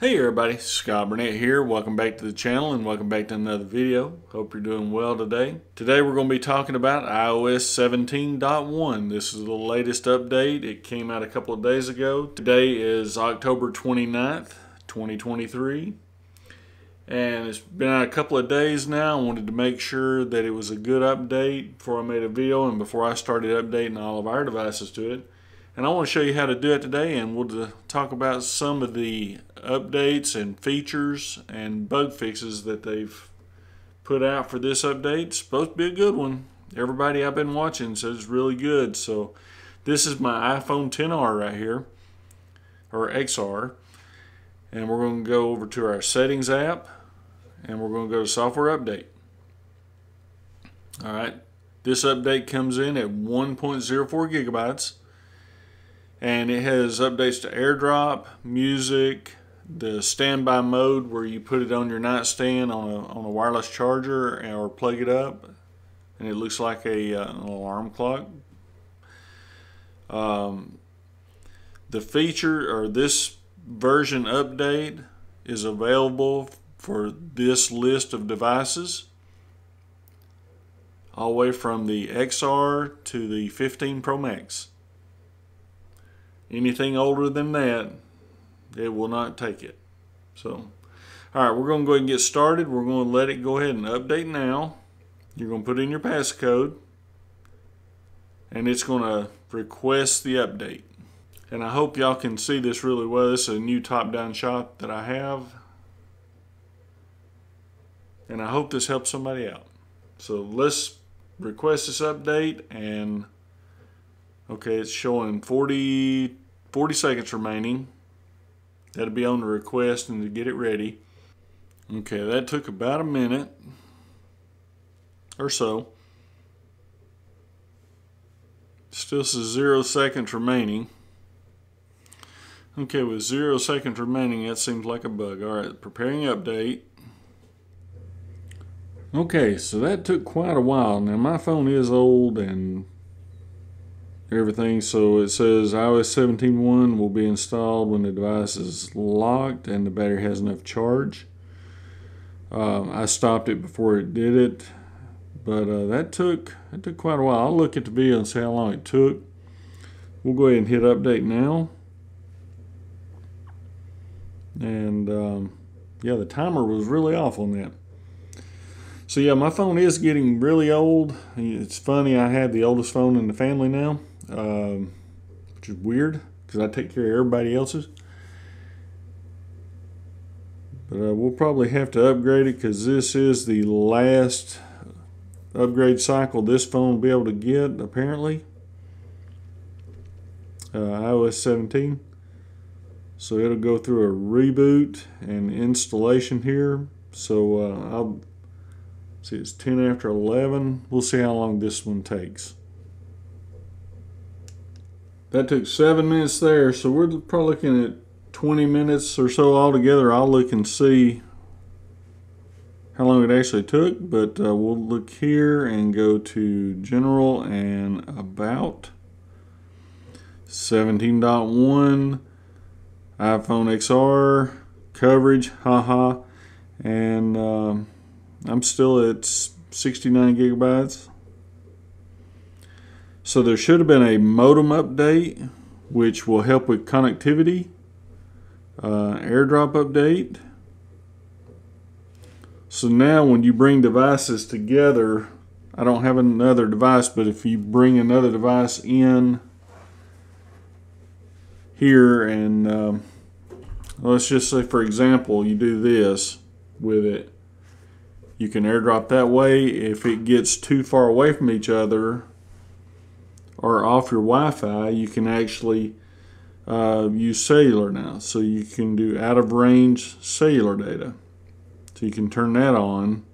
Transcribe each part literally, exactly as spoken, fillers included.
Hey everybody, Scott Burnett here. Welcome back to the channel and welcome back to another video. Hope you're doing well today. Today we're going to be talking about i O S seventeen point one. This is the latest update. It came out a couple of days ago. Today is October twenty-ninth, twenty twenty-three. And it's been out a couple of days now. I wanted to make sure that it was a good update before I made a video and before I started updating all of our devices to it. And I want to show you how to do it today, and we'll talk about some of the updates and features and bug fixes that they've put out for this update. It's supposed to be a good one. Everybody I've been watching says it's really good. So this is my iPhone ten R right here, or X R. And we're going to go over to our settings app, and we're going to go to software update. All right, this update comes in at one point zero four gigabytes. And it has updates to AirDrop, music, the standby mode where you put it on your nightstand on a, on a wireless charger or plug it up, and it looks like a, uh, an alarm clock. Um, the feature or this version update is available for this list of devices, all the way from the X R to the fifteen Pro Max. Anything older than that, it will not take it. So, all right, we're going to go ahead and get started. We're going to let it go ahead and update now. You're going to put in your passcode, and it's going to request the update. And I hope y'all can see this really well. This is a new top-down shot that I have. And I hope this helps somebody out. So let's request this update, and okay, it's showing forty, forty seconds remaining. That'll be on the request and to get it ready. Okay, that took about a minute or so. Still says zero seconds remaining. Okay, with zero seconds remaining, that seems like a bug. All right, preparing update. Okay, so that took quite a while. Now, my phone is old and everything, so it says i O S seventeen point one will be installed when the device is locked and the battery has enough charge. Um, I stopped it before it did it, but uh, that took it took quite a while. I'll look at the video and see how long it took. We'll go ahead and hit update now, and um, yeah, the timer was really off on that. So yeah, my phone is getting really old. It's funny, I have the oldest phone in the family now, um, which is weird because I take care of everybody else's. But uh, we'll probably have to upgrade it because this is the last upgrade cycle this phone will be able to get, apparently. Uh, i O S seventeen. So it'll go through a reboot and installation here. So uh, I'll... see, it's ten after eleven. We'll see how long this one takes. That took seven minutes there, so we're probably looking at twenty minutes or so altogether. I'll look and see how long it actually took, but uh, we'll look here and go to General and About. seventeen point one, iPhone X R, coverage, haha, and Um, I'm still at sixty-nine gigabytes. So there should have been a modem update, which will help with connectivity, uh, AirDrop update. So now when you bring devices together, I don't have another device, but if you bring another device in here and um, let's just say, for example, you do this with it, you can AirDrop that way. If it gets too far away from each other or off your Wi-Fi, you can actually uh, use cellular now. So you can do out of range cellular data. So you can turn that on.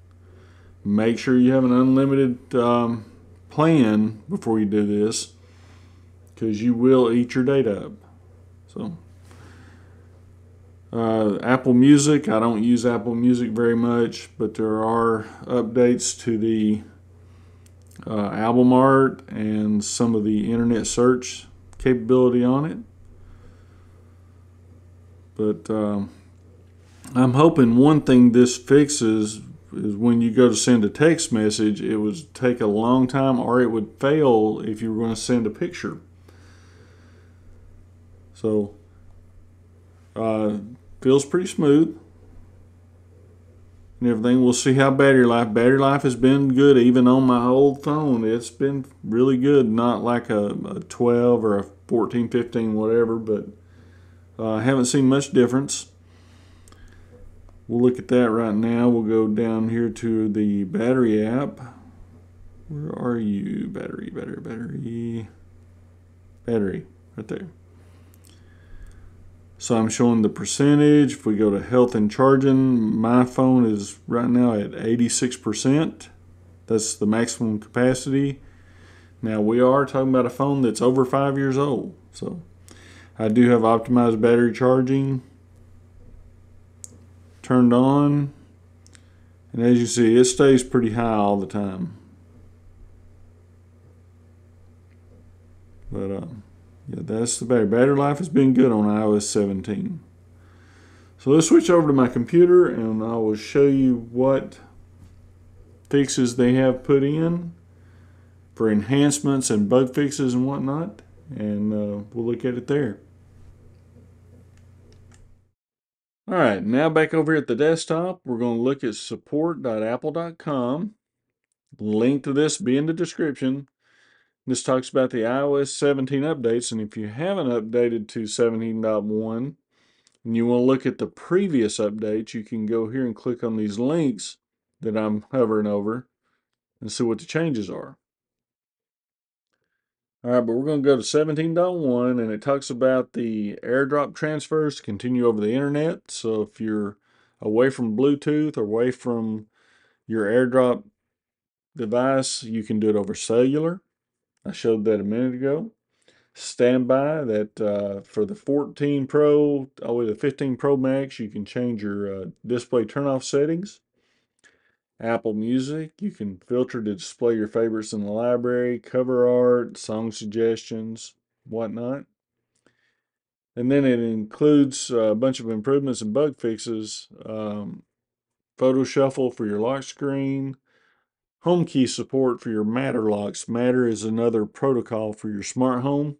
Make sure you have an unlimited um, plan before you do this, because you will eat your data up. So Uh, Apple Music, I don't use Apple Music very much, but there are updates to the uh, album art and some of the internet search capability on it. But um, I'm hoping one thing this fixes is when you go to send a text message, it would take a long time, or it would fail if you were going to send a picture. So uh, feels pretty smooth and everything. We'll see how battery life. Battery life has been good, even on my old phone. It's been really good, not like a, a twelve or a fourteen, fifteen, whatever, but I uh, haven't seen much difference. We'll look at that right now. We'll go down here to the battery app. Where are you? Battery, battery, battery. Battery, right there. So I'm showing the percentage. If we go to health and charging, my phone is right now at eighty-six percent. That's the maximum capacity. Now we are talking about a phone that's over five years old. So I do have optimized battery charging turned on, and as you see, it stays pretty high all the time. But uh, yeah, that's the battery. Battery life has been good on i O S seventeen. So let's switch over to my computer, and I will show you what fixes they have put in for enhancements and bug fixes and whatnot, and uh, we'll look at it there. All right, now back over here at the desktop, we're going to look at support dot apple dot com. Link to this be in the description. This talks about the i O S seventeen updates, and if you haven't updated to seventeen point one and you want to look at the previous updates, you can go here and click on these links that I'm hovering over and see what the changes are. All right, but we're going to go to seventeen point one, and it talks about the AirDrop transfers to continue over the internet. So if you're away from Bluetooth or away from your AirDrop device, you can do it over cellular. I showed that a minute ago. Standby, that uh, for the fourteen Pro, all the way to the fifteen Pro Max, you can change your uh, display turn-off settings. Apple Music, you can filter to display your favorites in the library, cover art, song suggestions, whatnot. And then it includes a bunch of improvements and bug fixes. Um, photo shuffle for your lock screen, home key support for your Matter locks. Matter is another protocol for your smart home.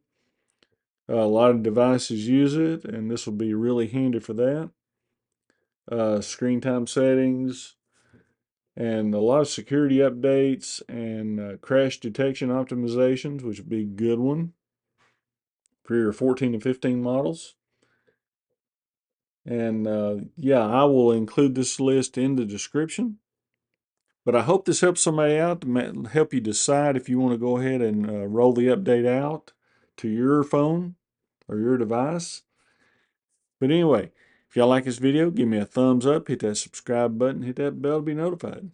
Uh, a lot of devices use it, and this will be really handy for that. Uh, screen time settings, and a lot of security updates, and uh, crash detection optimizations, which would be a good one for your fourteen and fifteen models. And uh, yeah, I will include this list in the description. But I hope this helps somebody out to help you decide if you want to go ahead and uh, roll the update out to your phone or your device. But anyway, if y'all like this video, give me a thumbs up, hit that subscribe button, hit that bell to be notified.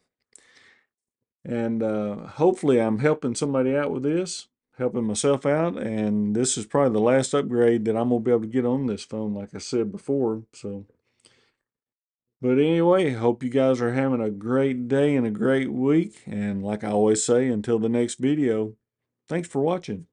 And uh, hopefully I'm helping somebody out with this, helping myself out, and this is probably the last upgrade that I'm going to be able to get on this phone, like I said before. So, but anyway, hope you guys are having a great day and a great week, and like I always say, until the next video, thanks for watching.